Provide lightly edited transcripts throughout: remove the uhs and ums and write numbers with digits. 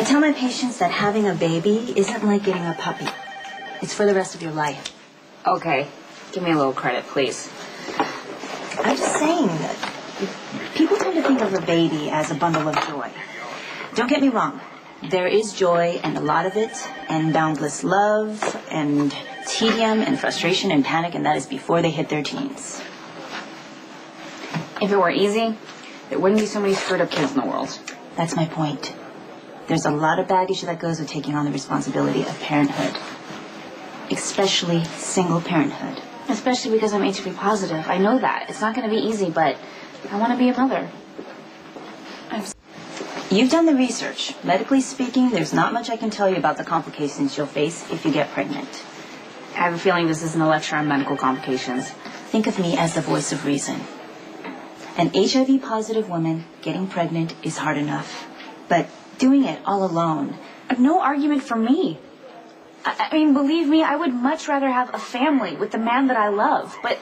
I tell my patients that having a baby isn't like getting a puppy. It's for the rest of your life. Okay. Give me a little credit, please. I'm just saying that people tend to think of a baby as a bundle of joy. Don't get me wrong. There is joy, and a lot of it, and boundless love, and tedium, and frustration, and panic, and that is before they hit their teens. If it were easy, there wouldn't be so many screwed-up kids in the world. That's my point. There's a lot of baggage that goes with taking on the responsibility of parenthood, especially single parenthood. Especially because I'm HIV positive. I know that. It's not going to be easy, but I want to be a mother. You've done the research. Medically speaking, there's not much I can tell you about the complications you'll face if you get pregnant. I have a feeling this isn't a lecture on medical complications. Think of me as the voice of reason. An HIV-positive woman getting pregnant is hard enough. But doing it all alone... No argument for me. I mean, believe me, I would much rather have a family with the man that I love, but...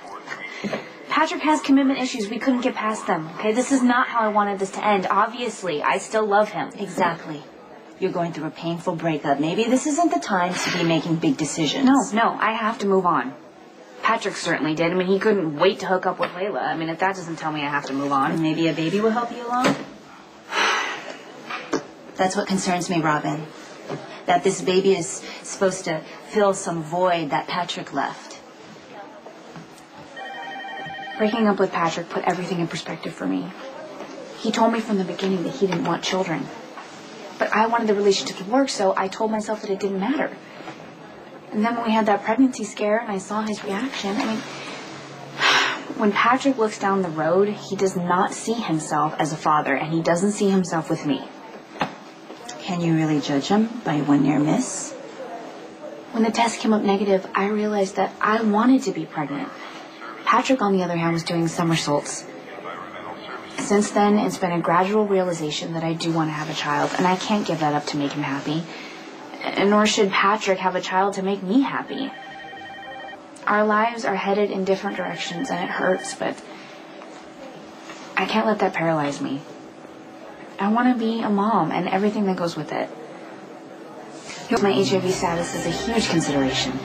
Patrick has commitment issues. We couldn't get past them, okay? This is not how I wanted this to end. Obviously, I still love him. Exactly. You're going through a painful breakup. Maybe this isn't the time to be making big decisions. No, I have to move on. Patrick certainly did. I mean, he couldn't wait to hook up with Leyla. I mean, if that doesn't tell me I have to move on. Maybe a baby will help you along? That's what concerns me, Robin. That this baby is supposed to fill some void that Patrick left. Breaking up with Patrick put everything in perspective for me. He told me from the beginning that he didn't want children. But I wanted the relationship to work, so I told myself that it didn't matter. And then when we had that pregnancy scare and I saw his reaction, I mean... When Patrick looks down the road, he does not see himself as a father, and he doesn't see himself with me. Can you really judge him by one near miss? When the test came up negative, I realized that I wanted to be pregnant. Patrick, on the other hand, was doing somersaults. Since then, it's been a gradual realization that I do want to have a child, and I can't give that up to make him happy. And nor should Patrick have a child to make me happy. Our lives are headed in different directions, and it hurts, but I can't let that paralyze me. I want to be a mom and everything that goes with it. My HIV status is a huge consideration.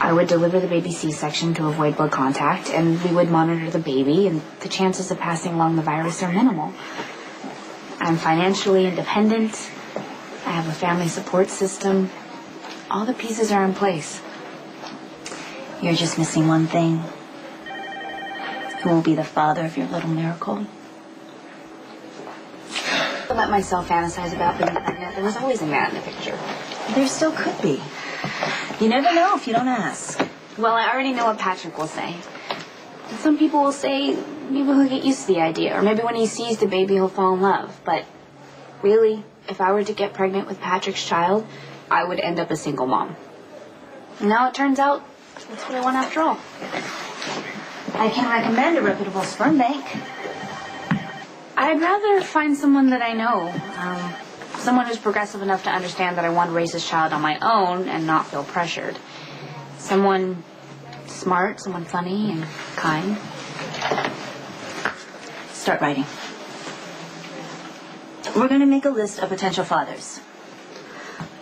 I would deliver the baby C-section to avoid blood contact, and we would monitor the baby, and the chances of passing along the virus are minimal. I'm financially independent. I have a family support system. All the pieces are in place. You're just missing one thing. Who will be the father of your little miracle? I let myself fantasize about being pregnant. There was always a man in the picture. There still could be. You never know if you don't ask. Well, I already know what Patrick will say. Some people will say maybe he'll get used to the idea, or maybe when he sees the baby he'll fall in love. But really, if I were to get pregnant with Patrick's child, I would end up a single mom. And now it turns out that's what I want after all. I can recommend a reputable sperm bank. I'd rather find someone that I know. Someone who's progressive enough to understand that I want to raise this child on my own and not feel pressured. Someone smart, someone funny and kind. Start writing. We're going to make a list of potential fathers.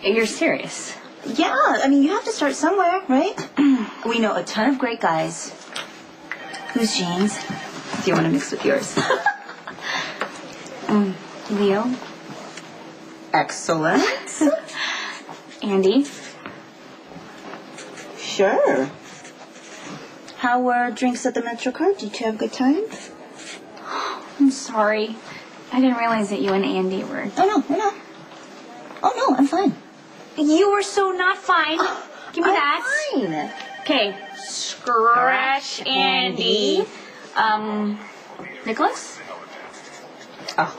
You're serious? Yeah, I mean, you have to start somewhere, right? We know a ton of great guys whose genes do you want to mix with yours? Leo. Excellent. Andy? Sure. How were drinks at the MetroCard? Did you have a good time? I'm sorry. I didn't realize that you and Andy were... Oh, no, we're not. Oh, no, I'm fine. You were so not fine. Give me that. I'm fine. Okay. Scratch Andy. Nikolas? Oh.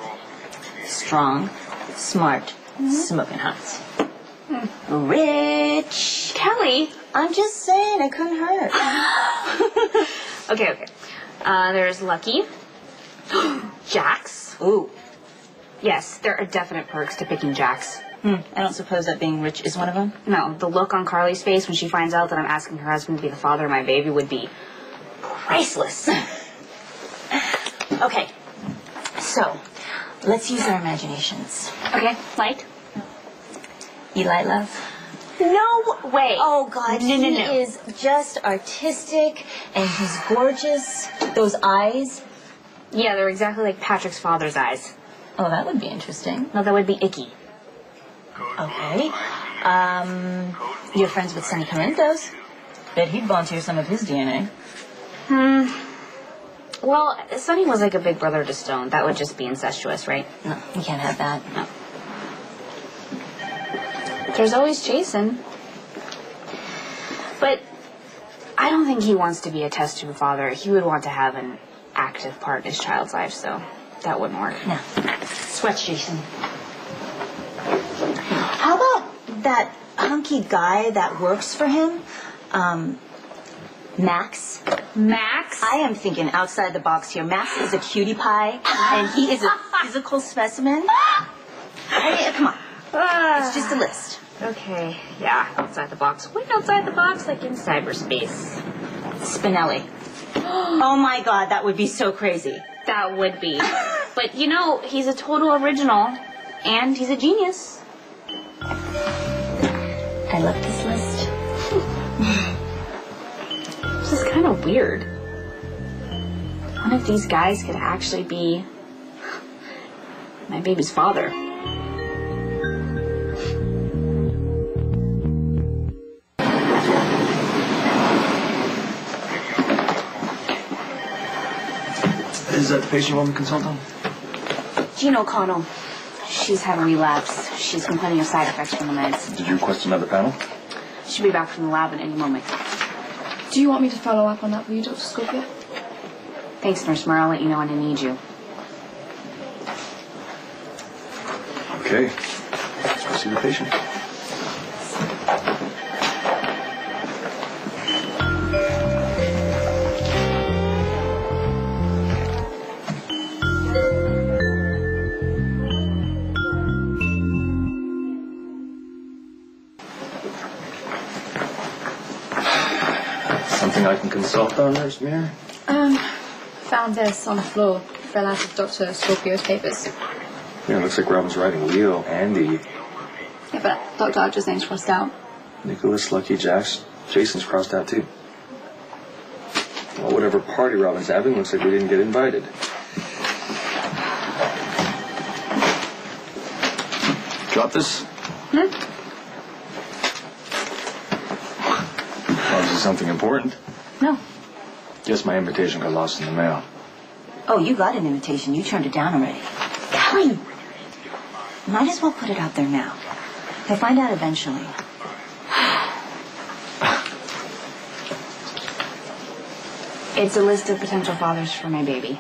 Strong. Smart, smoking hot, rich. Kelly, I'm just saying, it couldn't hurt. Okay. There's Lucky, Jax. Ooh, yes, there are definite perks to picking Jax. I don't suppose that being rich is one of them. No, the look on Carly's face when she finds out that I'm asking her husband to be the father of my baby would be priceless. Okay, so. Let's use our imaginations. Okay, like? you, Leyla? No way! Oh, God, no. He is just artistic, and he's gorgeous. Those eyes. Yeah, they're exactly like Patrick's father's eyes. Oh, that would be interesting. No, that would be icky. Okay. You're friends with Sonny Corinthos. Bet he'd volunteer some of his DNA. Well, Sonny was like a big brother to Stone. That would just be incestuous, right? No, you can't have that. No. There's always Jason. But I don't think he wants to be a test tube father. He would want to have an active part in his child's life, so that wouldn't work. No. Sweat Jason. How about that hunky guy that works for him? Max? Max? I am thinking outside the box here. Max is a cutie pie, and he is a physical specimen. Hey, come on. It's just a list. Okay, yeah, outside the box. Wait, outside the box, like in cyberspace. Spinelli. Oh my God, that would be so crazy. That would be. But you know, he's a total original, and he's a genius. I love this list. This is kind of weird. One of these guys could actually be my baby's father. Is that the patient you want me to consult on? Jean O'Connell. She's had a relapse. She's complaining of side effects from the meds. Did you request another panel? She'll be back from the lab in any moment. Do you want me to follow up on that for you, Dr. Scorpio? Thanks, Nurse Mara. I'll let you know when I need you. Okay. Let's go see the patient. Something I can consult on, Nurse Mara? Found this on the floor. Fell out of Dr. Scorpio's papers. Yeah, it looks like Robin's writing wheel, handy. Yeah, but Dr. Archer's name's crossed out. Nikolas, Lucky, Jax, Jason's crossed out too. Well, whatever party Robin's having, looks like we didn't get invited. Drop this? Oh, is it something important? No. Guess my invitation got lost in the mail. Oh, you got an invitation. You turned it down already. Kelly! Might as well put it out there now. They'll find out eventually. It's a list of potential fathers for my baby.